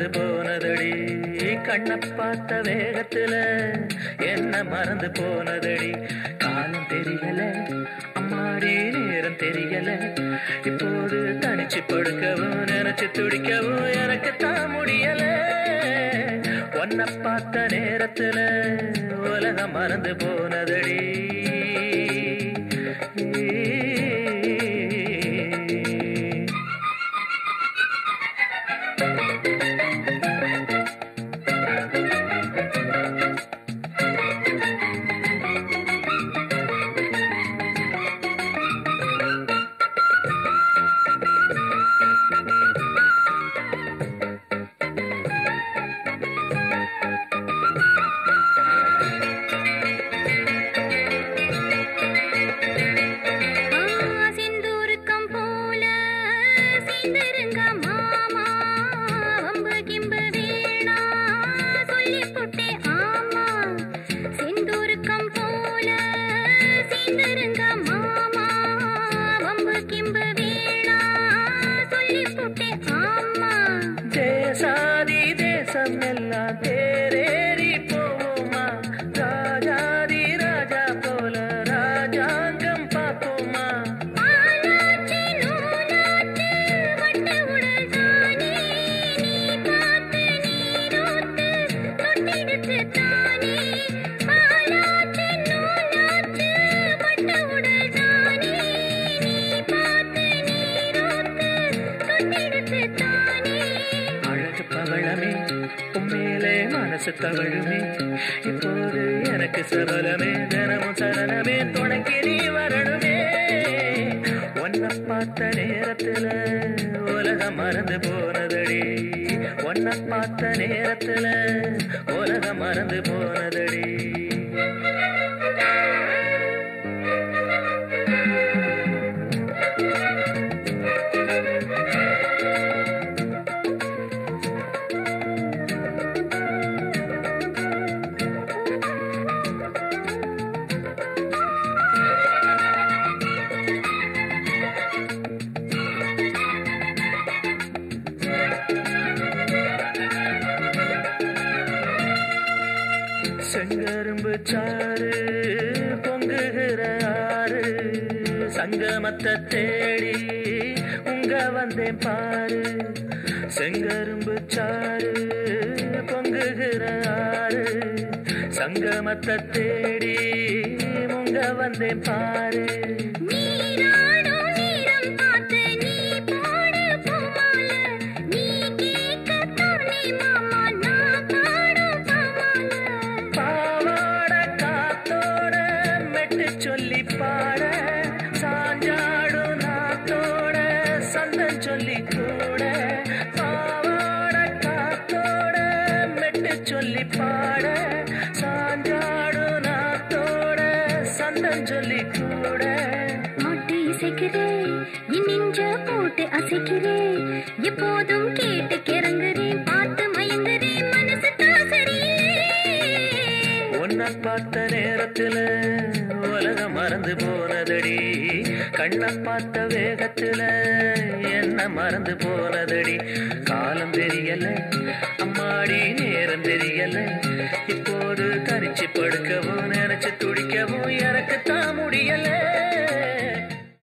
மறந்து போனதடி கண்ண பார்த்த வேகத்துல என்ன மறந்து போனதடி காலம் தெரியல அம்மாடி நேரம் தெரியல இப்போது தனிச்சு படுக்கவும் நினைச்சு துடிக்கவும் எனக்கு தான் முடியல உன்னை பார்த்த நேரத்துல உலகம் மறந்து போனதடி தவழுமே இப்போது எனக்கு சபலமே தினமும் சரணமே துணைக்கு நீ வரணுமே உன்னை பார்த்த நேரத்துல உலகம் மறந்து போனதடி உன்னை பார்த்த நேரத்துல உலகம் மறந்து போனதடி செங்கரும்பு சாறு பொங்குகிற ஆறு சங்கமத்தை தேடி உங்க வந்தே பாரு செங்கரும்பு சாறு பொங்குகிற ஆறு சங்கமத்தை தேடி உங்க வந்தே பாரு உன்னை பார்த்த நேரத்துல உலகம் மறந்து போனதடி கண்ணை பார்த்த வேகத்துல என்ன மறந்து போனதடி காலம் தெரியல அம்மாடி நேரம் தெரியல இப்போ